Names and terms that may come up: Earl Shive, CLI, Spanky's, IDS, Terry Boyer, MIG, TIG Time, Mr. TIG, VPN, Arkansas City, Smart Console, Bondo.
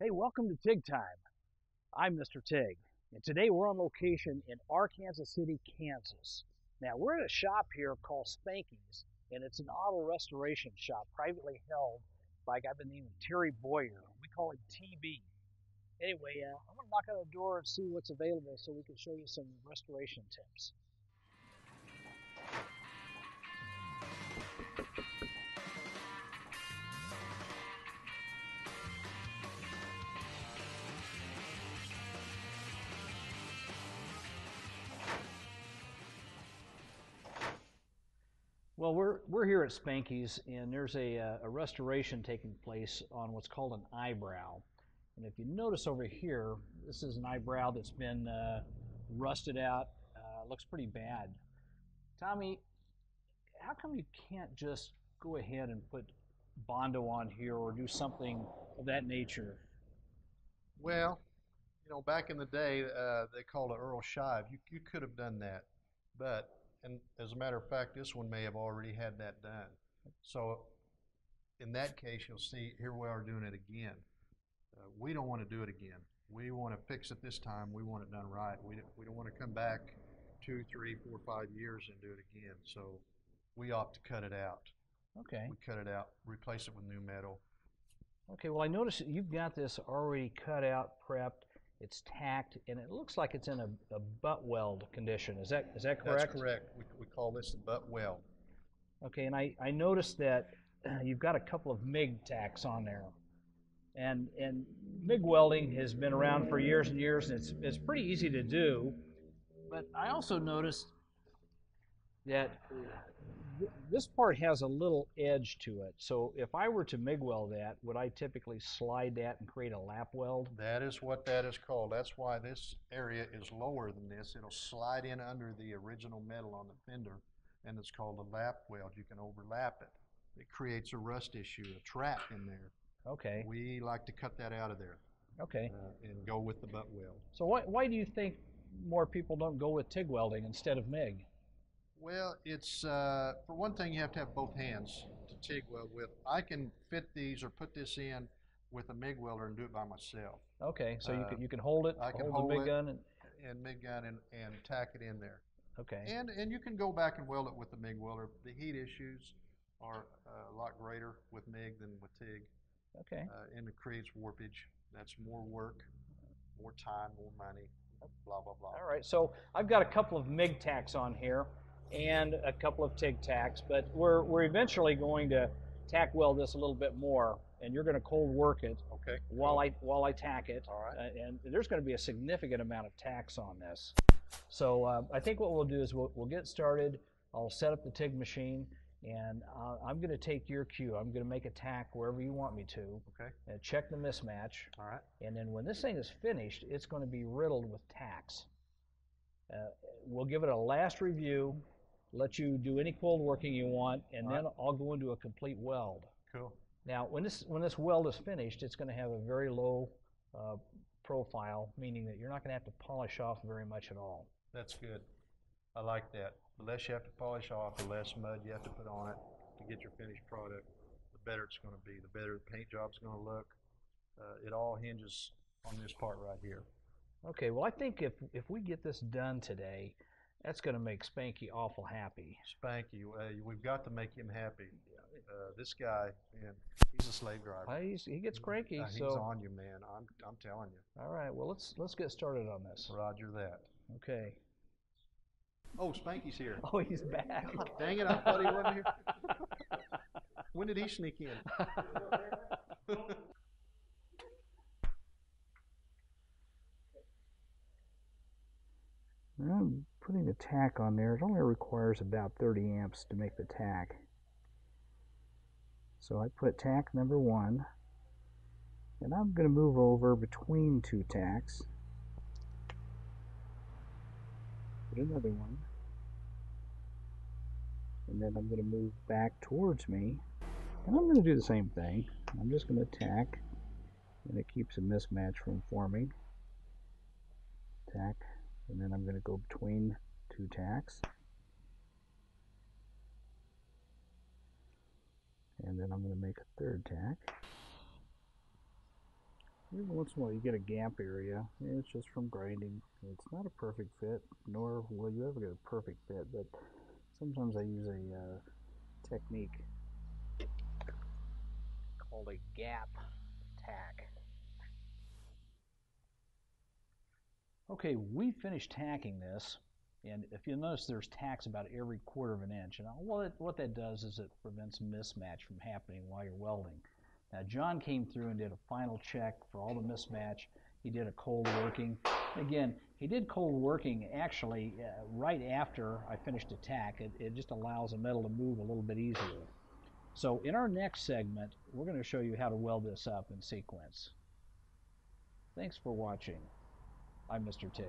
Hey, welcome to TIG Time. I'm Mr. TIG, and today we're on location in Arkansas City, Kansas. Now, we're at a shop here called Spanky's, and it's an auto restoration shop, privately held by a guy by the name of Terry Boyer. We call him TB. Anyway, I'm going to knock on the door and see what's available so we can show you some restoration tips. Well, we're here at Spanky's, and there's a restoration taking place on what's called an eyebrow. And if you notice over here, this is an eyebrow that's been rusted out. Looks pretty bad. Tommy, how come you can't just go ahead and put Bondo on here or do something of that nature? Well, you know, back in the day, they called it Earl Shive. You could have done that, but. And as a matter of fact, this one may have already had that done. So in that case, you'll see here we are doing it again. We don't want to do it again. We want to fix it this time. We want it done right. We don't want to come back 2, 3, 4, 5 years and do it again. So we opt to cut it out. Okay. We cut it out, replace it with new metal. Okay, well, I noticed that you've got this already cut out, prepped. It's tacked, and it looks like it's in a butt weld condition. Is that correct? That's correct. We call this a butt weld. Okay, and I noticed that you've got a couple of MIG tacks on there. And MIG welding has been around for years and years, and it's pretty easy to do. But I also noticed that this part has a little edge to it. So if I were to MIG weld that, would I typically slide that and create a lap weld? That is what that is called. That's why this area is lower than this. It'll slide in under the original metal on the fender, and it's called a lap weld. You can overlap it. It creates a rust issue, a trap in there. Okay. We like to cut that out of there. Okay. And go with the butt weld. So why do you think more people don't go with TIG welding instead of MIG? Well, it's, for one thing, you have to have both hands to TIG weld with. I can fit these or put this in with a MIG welder and do it by myself. Okay, so you can hold it, I can hold the MIG gun. And tack it in there. Okay. And you can go back and weld it with the MIG welder. The heat issues are a lot greater with MIG than with TIG. Okay. And it creates warpage. That's more work, more time, more money, blah, blah, blah. All right, so I've got a couple of MIG tacks on here and a couple of TIG tacks, but we're eventually going to tack weld this a little bit more, and you're going to cold work it. Okay. While I tack it. All right. And there's going to be a significant amount of tacks on this, so I think what we'll do is we'll get started. I'll set up the TIG machine, and I'm going to take your cue. I'm going to make a tack wherever you want me to. Okay. And check the mismatch. All right. And then when this thing is finished, it's going to be riddled with tacks. We'll give it a last review. Let you do any cold working you want, and all then right. I'll go into a complete weld. Cool. Now, when this weld is finished, it's going to have a very low profile, meaning that you're not going to have to polish off very much at all. That's good. I like that. The less you have to polish off, the less mud you have to put on it to get your finished product, the better it's going to be, the better the paint job's going to look. It all hinges on this part right here. Okay, well, I think if we get this done today, that's going to make Spanky awful happy. Spanky, we've got to make him happy. This guy, man, he's a slave driver. He gets cranky. He's on you, man. I'm telling you. All right. Well, let's get started on this. Roger that. Okay. Oh, Spanky's here. Oh, he's back. God, dang it! I thought he wasn't here. When did he sneak in? I'm putting the tack on there. It only requires about 30 amps to make the tack. So I put tack number 1, and I'm going to move over between 2 tacks. Put another one, and then I'm going to move back towards me, and I'm going to do the same thing. I'm just going to tack, and it keeps a mismatch from forming. Tack. And then I'm going to go between 2 tacks. And then I'm going to make a 3rd tack. Every once in a while you get a gamp area, and it's just from grinding. It's not a perfect fit, nor will you ever get a perfect fit, but sometimes I use a technique called a gap tack. Okay, we finished tacking this, and if you notice, there's tacks about every quarter of an inch, and what that does is it prevents mismatch from happening while you're welding. Now, John came through and did a final check for all the mismatch. He did a cold working. Again, he did cold working actually right after I finished the tack. It just allows the metal to move a little bit easier. So in our next segment, we're going to show you how to weld this up in sequence. Thanks for watching. I'm Mr. TIG.